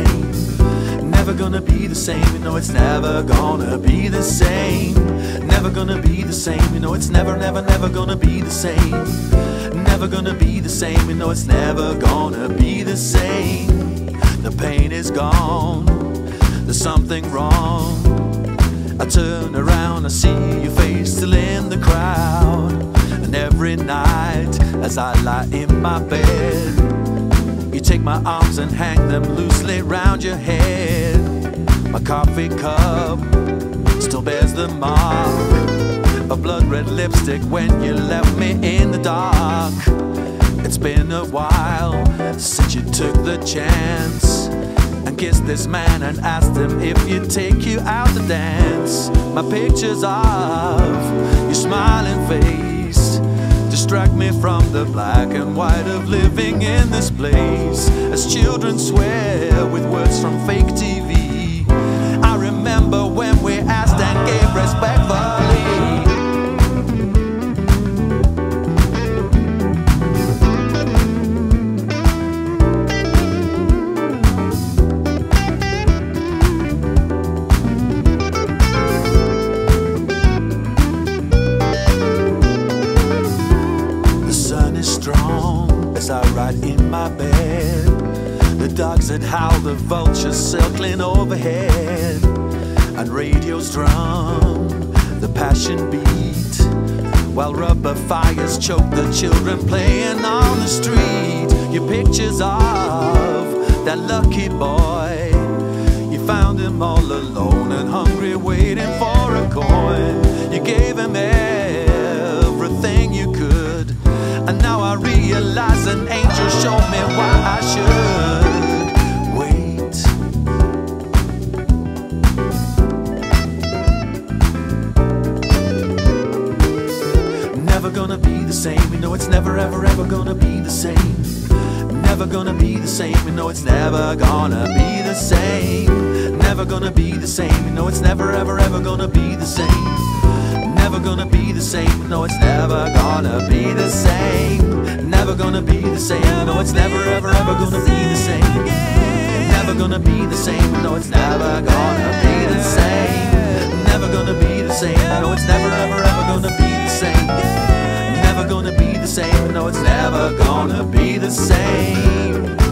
same. Never gonna be the same, you know it's never gonna be the same. Never gonna be the same, you know it's never, never, never gonna be the same. Never gonna be the same, you know it's never gonna be the same. The pain is gone, there's something wrong. I turn around, I see your face still in the crowd. And every night as I lie in my bed, you take my arms and hang them loosely round your head. My coffee cup still bears the mark of blood red lipstick when you left me in the dark. It's been a while since you took the chance and kissed this man and asked him if he'd take you out to dance. My pictures of your smiling face distract me from the black and white of living in this place. As children swear with words from fake TV, I remember when we asked and gave strong as I ride in my bed. The dogs that howl, the vultures circling overhead, and radio's drum, the passion beat, while rubber fires choke the children playing on the street. Your pictures of that lucky boy, you found him all alone and hungry, waiting for a coin. You gave him everything you could, and now I realize an angel showed me why I should wait. Never gonna be the same, you know it's never, ever, ever gonna be the same. Never gonna be the same, you know it's never gonna be the same. Never gonna be the same, you know it's never, ever, ever gonna be the same. Never gonna be the same, no it's never gonna be the same. Never gonna be the same, no it's never ever ever gonna be the same. Never gonna be the same, no it's never gonna be the same. Never gonna be the same, no it's never ever ever gonna be the same. Never gonna be the same, no it's never gonna be the same.